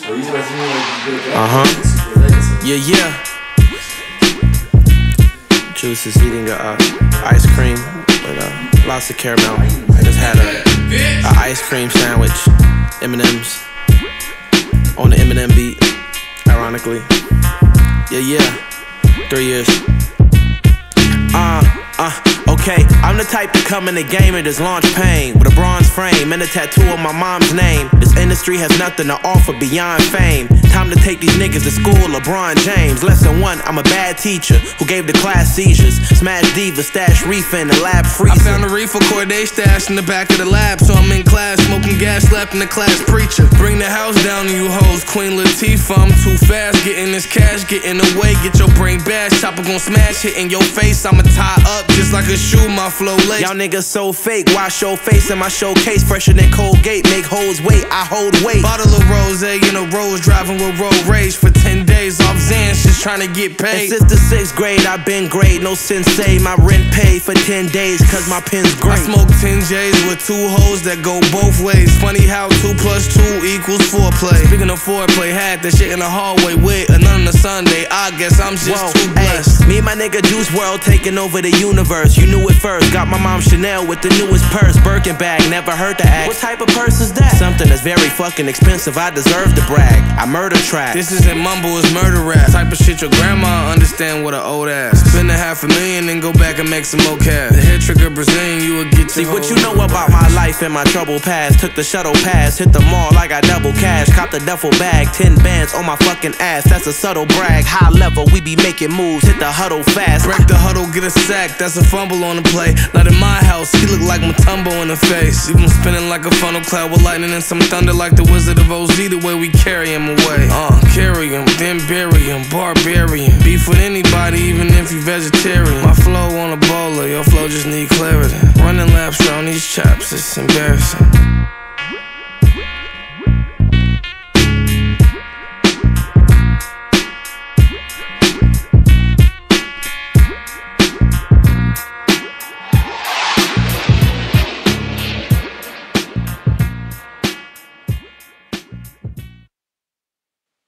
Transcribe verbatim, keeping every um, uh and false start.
Uh-huh. Yeah, yeah. Juice is eating a uh, ice cream with uh, lots of caramel. I just had a, a ice cream sandwich, M and M's, on the M and M beat, ironically. Yeah, yeah. Three years. Uh, uh. Okay, I'm the type to come in the game and just launch pain. With a bronze frame and a tattoo of my mom's name. This industry has nothing to offer beyond fame. Time to take these niggas to school, LeBron James. Lesson one, I'm a bad teacher who gave the class seizures. Smash diva, stash reefer in the lab freezer. I found a reefer Cordae stash in the back of the lab. So I'm in class, smoking gas, slapping the class preacher. Bring the house down to you hoes, Queen Latifah. I'm too fast, getting this cash, getting away. Get your brain bashed, chopper gon' smash, hitting your face. I'ma tie up just like a shoe. My flow late. Y'all niggas so fake. Wash your face in my showcase. Fresher than Colgate. Make hoes wait. I hold weight. Bottle of rose in a rose. Driving with road rage for ten days. Off Zans, just trying to get paid. And since the sixth grade, I've been great. No sensei. My rent paid for ten days cause my pen's great. I smoke ten J's with two hoes that go both ways. Funny how two plus two equals foreplay. Speaking of foreplay, had that shit in the hallway with another on a Sunday. I guess I'm just Whoa, too blessed. Ay, me and my nigga Juice world taking over the universe. You knew it first. Got my mom Chanel with the newest purse. Birkin bag, never heard the act. What type of purse is that? Something that's very fucking expensive. I deserve to brag. I murder track. This isn't mumble, it's murder rap. Type of shit your grandma understand with an old ass. Spend a half a million and go back and make some more cash. The head trigger Brazilian, you would get your See what you know about my life and my trouble past. Took the shuttle pass, hit the mall, I got double cash. Copped the duffel bag, ten bands on my fucking ass. That's a subtle brag. High level, we be making moves. Hit the huddle fast. Break the huddle, get a sack. That's a fumble on the play. Not in my house, he look like Mutombo in the face. Even spinning like a funnel cloud with lightning and some thunder, like the Wizard of Oz. The way we carry him away, uh, carry him, then bury him, barbarian. Beef with anybody, even if you vegetarian. My flow on a bowler, your flow just need clarity. Running laps around these chaps, it's embarrassing.